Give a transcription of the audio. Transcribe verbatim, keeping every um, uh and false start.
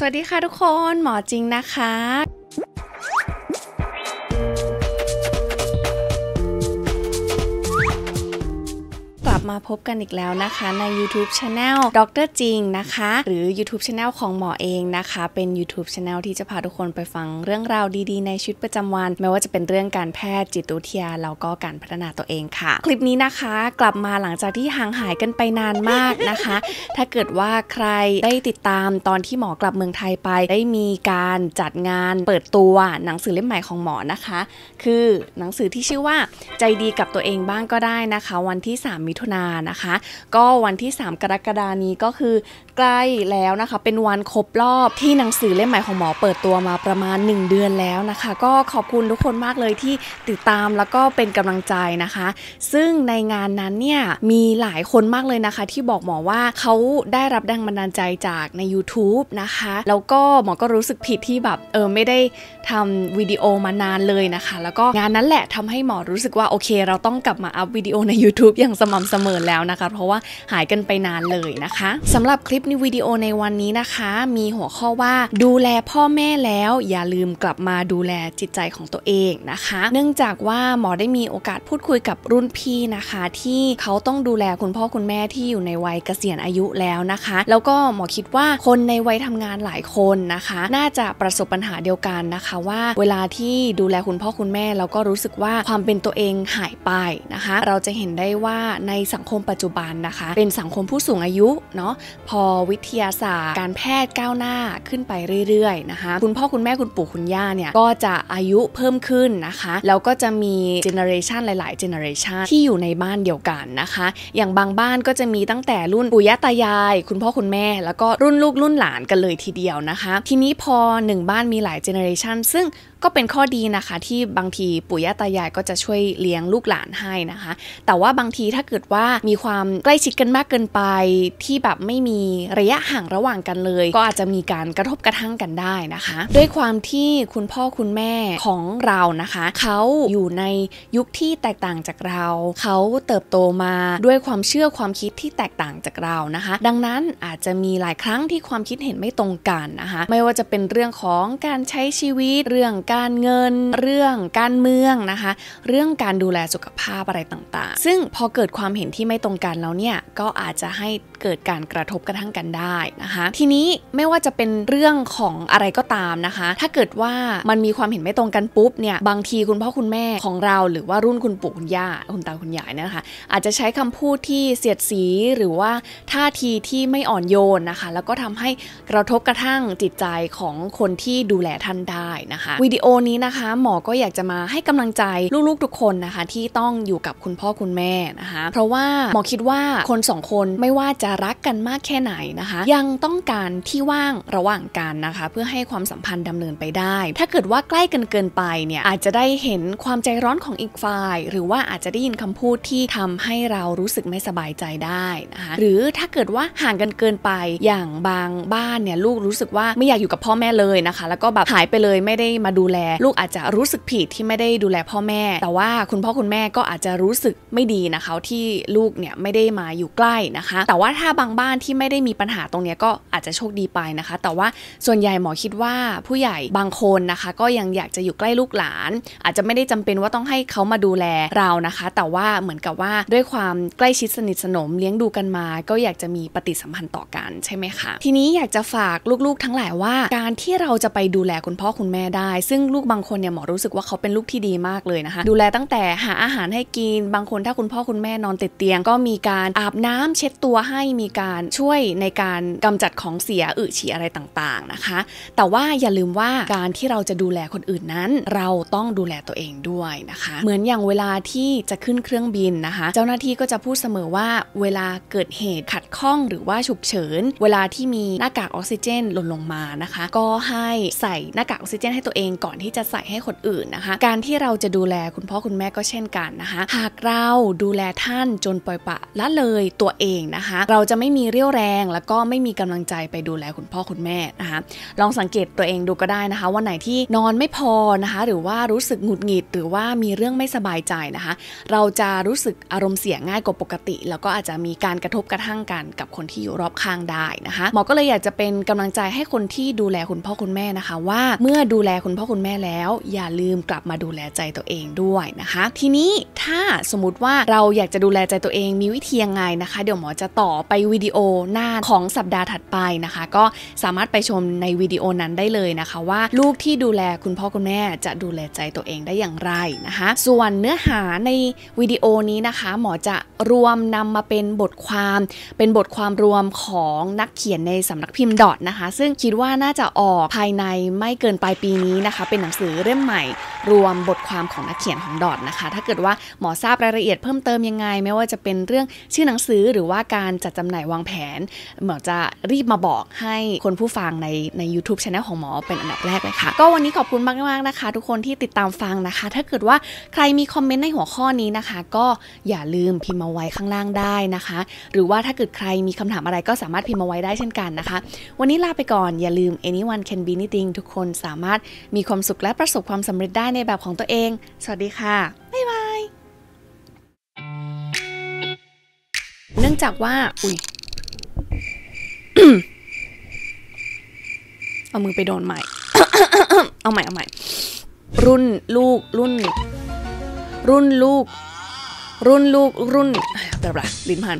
สวัสดีค่ะทุกคนหมอจริงนะคะกลับมาพบกันอีกแล้วนะคะใน YouTube Channel ด็อกเตอร์จริงนะคะหรือ YouTube Channel ของหมอเองนะคะเป็น YouTube Channel ที่จะพาทุกคนไปฟังเรื่องราวดีๆในชีวิตประจำวันไม่ว่าจะเป็นเรื่องการแพทย์จิตวิทยาแล้วก็การพัฒนาตัวเองค่ะคลิปนี้นะคะกลับมาหลังจากที่ห่างหายกันไปนานมากนะคะถ้าเกิดว่าใครได้ติดตามตอนที่หมอกลับเมืองไทยไปได้มีการจัดงานเปิดตัวหนังสือเล่มใหม่ของหมอนะคะคือหนังสือที่ชื่อว่าใจดีกับตัวเองบ้างก็ได้นะคะวันที่สามมิถุนายนนะคะก็วันที่สามกรกฎาคมนี้ก็คือใกล้แล้วนะคะเป็นวันครบรอบที่หนังสือเล่มใหม่ของหมอเปิดตัวมาประมาณหนึ่งเดือนแล้วนะคะก็ขอบคุณทุกคนมากเลยที่ติดตามแล้วก็เป็นกำลังใจนะคะซึ่งในงานนั้นเนี่ยมีหลายคนมากเลยนะคะที่บอกหมอว่าเขาได้รับแรงบันดาลใจจากใน ยูทูบ นะคะแล้วก็หมอก็รู้สึกผิดที่แบบเออไม่ได้ทำวิดีโอมานานเลยนะคะแล้วก็งานนั้นแหละทำให้หมอรู้สึกว่าโอเคเราต้องกลับมาอัพวิดีโอใน ยูทูบ อย่างสม่ำเสมอแล้วนะคะเพราะว่าหายกันไปนานเลยนะคะสำหรับคลิปในวิดีโอในวันนี้นะคะมีหัวข้อว่าดูแลพ่อแม่แล้วอย่าลืมกลับมาดูแลจิตใจของตัวเองนะคะเนื่องจากว่าหมอได้มีโอกาสพูดคุยกับรุ่นพี่นะคะที่เขาต้องดูแลคุณพ่อคุณแม่ที่อยู่ในวัยเกษียณอายุแล้วนะคะแล้วก็หมอคิดว่าคนในวัยทำงานหลายคนนะคะน่าจะประสบปัญหาเดียวกันนะคะว่าเวลาที่ดูแลคุณพ่อคุณแม่เราก็รู้สึกว่าความเป็นตัวเองหายไปนะคะเราจะเห็นได้ว่าในสังคมปัจจุบันนะคะเป็นสังคมผู้สูงอายุเนาะพอวิทยาศาสตร์การแพทย์ก้าวหน้าขึ้นไปเรื่อยๆนะคะคุณพ่อคุณแม่คุณปู่คุณย่าเนี่ยก็จะอายุเพิ่มขึ้นนะคะแล้วก็จะมีเจเนอเรชันหลายๆเจเนอเรชันที่อยู่ในบ้านเดียวกันนะคะอย่างบางบ้านก็จะมีตั้งแต่รุ่นปู่ย่าตายายคุณพ่อคุณแม่แล้วก็รุ่นลูกรุ่นหลานกันเลยทีเดียวนะคะทีนี้พอหนึ่งบ้านมีหลายเจเนอเรชันซึ่งก็เป็นข้อดีนะคะที่บางทีปู่ย่าตายายก็จะช่วยเลี้ยงลูกหลานให้นะคะแต่ว่าบางทีถ้าเกิดว่ามีความใกล้ชิดกันมากเกินไปที่แบบไม่มีระยะห่างระหว่างกันเลยก็อาจจะมีการกระทบกระทั่งกันได้นะคะด้วยความที่คุณพ่อคุณแม่ของเรานะคะเขาอยู่ในยุคที่แตกต่างจากเราเขาเติบโตมาด้วยความเชื่อความคิดที่แตกต่างจากเรานะคะดังนั้นอาจจะมีหลายครั้งที่ความคิดเห็นไม่ตรงกันนะคะไม่ว่าจะเป็นเรื่องของการใช้ชีวิตเรื่องการเงินเรื่องการเมืองนะคะเรื่องการดูแลสุขภาพอะไรต่างๆซึ่งพอเกิดความเห็นที่ไม่ตรงกันแล้วเนี่ยก็อาจจะให้เกิดการกระทบกระทั่งกันได้นะคะทีนี้ไม่ว่าจะเป็นเรื่องของอะไรก็ตามนะคะถ้าเกิดว่ามันมีความเห็นไม่ตรงกันปุ๊บเนี่ยบางทีคุณพ่อคุณแม่ของเราหรือว่ารุ่นคุณปู่คุณย่าคุณตาคุณยายเนี่ยนะคะอาจจะใช้คำพูดที่เสียดสีหรือว่าท่าทีที่ไม่อ่อนโยนนะคะแล้วก็ทำให้กระทบกระทั่งจิตใจของคนที่ดูแลท่านได้นะคะวิดีโอนี้นะคะหมอก็อยากจะมาให้กำลังใจลูกๆทุกคนนะคะที่ต้องอยู่กับคุณพ่อคุณแม่นะคะเพราะว่าหมอคิดว่าคนสองคนไม่ว่าจะรักกันมากแค่ไหนนะคะยังต้องการที่ว่างระหว่างกันนะคะเพื่อให้ความสัมพันธ์ดำเนินไปได้ถ้าเกิดว่าใกล้กันเกินไปเนี่ยอาจจะได้เห็นความใจร้อนของอีกฝ่ายหรือว่าอาจจะได้ยินคำพูดที่ทำให้เรารู้สึกไม่สบายใจได้นะคะหรือถ้าเกิดว่าห่างกันเกินไปอย่างบางบ้านเนี่ยลูกรู้สึกว่าไม่อยากอยู่กับพ่อแม่เลยนะคะแล้วก็แบบหายไปเลยไม่ได้มาดูแลลูกอาจจะรู้สึกผิดที่ไม่ได้ดูแลพ่อแม่แต่ว่าคุณพ่อคุณแม่ก็อาจจะรู้สึกไม่ดีนะคะที่ลูกเนี่ยไม่ได้มาอยู่ใกล้นะคะแต่ว่าถ้าบางบ้านที่ไม่ได้มีปัญหาตรงนี้ก็อาจจะโชคดีไปนะคะแต่ว่าส่วนใหญ่หมอคิดว่าผู้ใหญ่บางคนนะคะก็ยังอยากจะอยู่ใกล้ลูกหลานอาจจะไม่ได้จำเป็นว่าต้องให้เขามาดูแลเรานะคะแต่ว่าเหมือนกับว่าด้วยความใกล้ชิดสนิทสนมเลี้ยงดูกันมาก็อยากจะมีปฏิสัมพันธ์ต่อกันใช่ไหมคะทีนี้อยากจะฝากลูกๆทั้งหลายว่าการที่เราจะไปดูแลคุณพ่อคุณแม่ได้ซึ่งลูกบางคนเนี่ยหมอรู้สึกว่าเขาเป็นลูกที่ดีมากเลยนะคะดูแลตั้งแต่หาอาหารให้กินบางคนถ้าคุณพ่อคุณแม่นอนติดเตียงก็มีการอาบน้ำเช็ดตัวให้มีการช่วยในการกำจัดของเสียอึฉี่อะไรต่างๆนะคะแต่ว่าอย่าลืมว่าการที่เราจะดูแลคนอื่นนั้นเราต้องดูแลตัวเองด้วยนะคะเหมือนอย่างเวลาที่จะขึ้นเครื่องบินนะคะเจ้าหน้าที่ก็จะพูดเสมอว่าเวลาเกิดเหตุขัดข้องหรือว่าฉุกเฉินเวลาที่มีหน้ากากออกซิเจนหล่นลงมานะคะก็ให้ใส่หน้ากากออกซิเจนให้ตัวเองก่อนที่จะใส่ให้คนอื่นนะคะการที่เราจะดูแลคุณพ่อคุณแม่ก็เช่นกันนะคะหากเราดูแลท่านจนปล่อยปละละเลยตัวเองนะคะเรา เราจะไม่มีเรี่ยวแรงแล้วก็ไม่มีกำลังใจไปดูแลคุณพ่อคุณแม่นะคะลองสังเกตตัวเองดูก็ได้นะคะวันไหนที่นอนไม่พอนะคะหรือว่ารู้สึกหงุดหงิดหรือว่ามีเรื่องไม่สบายใจนะคะเราจะรู้สึกอารมณ์เสียง่ายกว่าปกติแล้วก็อาจจะมีการกระทบกระทั่งกันกับคนที่อยู่รอบข้างได้นะคะหมอก็เลยอยากจะเป็นกำลังใจให้คนที่ดูแลคุณพ่อคุณแม่นะคะว่าเมื่อดูแลคุณพ่อคุณแม่แล้วอย่าลืมกลับมาดูแลใจตัวเองด้วยนะคะทีนี้ถ้าสมมติว่าเราอยากจะดูแลใจตัวเองมีวิธียังไงนะคะเดี๋ยวหมอจะต่อไปวิดีโอหน้าของสัปดาห์ถัดไปนะคะก็สามารถไปชมในวิดีโอนั้นได้เลยนะคะว่าลูกที่ดูแลคุณพ่อคุณแม่จะดูแลใจตัวเองได้อย่างไรนะคะส่วนเนื้อหาในวิดีโอนี้นะคะหมอจะรวมนำมาเป็นบทความเป็นบทความรวมของนักเขียนในสำนักพิมพ์ดอทนะคะซึ่งคิดว่าน่าจะออกภายในไม่เกินปลายปีนี้นะคะเป็นหนังสือเล่มใหม่รวมบทความของนักเขียนของดอทนะคะถ้าเกิดว่าหมอทราบรายละเอียดเพิ่มเติมยังไงไม่ว่าจะเป็นเรื่องชื่อหนังสือหรือว่าการจัดจำหน่ายวางแผนหมอจะรีบมาบอกให้คนผู้ฟังในใน ยูทูบ ชาแนล ของหมอเป็นอันดับแรกเลยค่ะก็วันนี้ขอบคุณมากมากนะคะทุกคนที่ติดตามฟังนะคะถ้าเกิดว่าใครมีคอมเมนต์ในหัวข้อนี้นะคะก็อย่าลืมพิมพ์มาไว้ข้างล่างได้นะคะหรือว่าถ้าเกิดใครมีคำถามอะไรก็สามารถพิมพ์มาไว้ได้เช่นกันนะคะวันนี้ลาไปก่อนอย่าลืม anyone can be anything ทุกคนสามารถมีความสุขและประสบความสำเร็จได้ในแบบของตัวเองสวัสดีค่ะบ๊ายบายเนื่องจากว่าอุ้ย เอามือไปโดนใหม่ เอาใหม่เอาใหม่รุ่นลูกรุ่นรุ่นลูกรุ่นลูกรุ่นแบบไรลิ้นพัน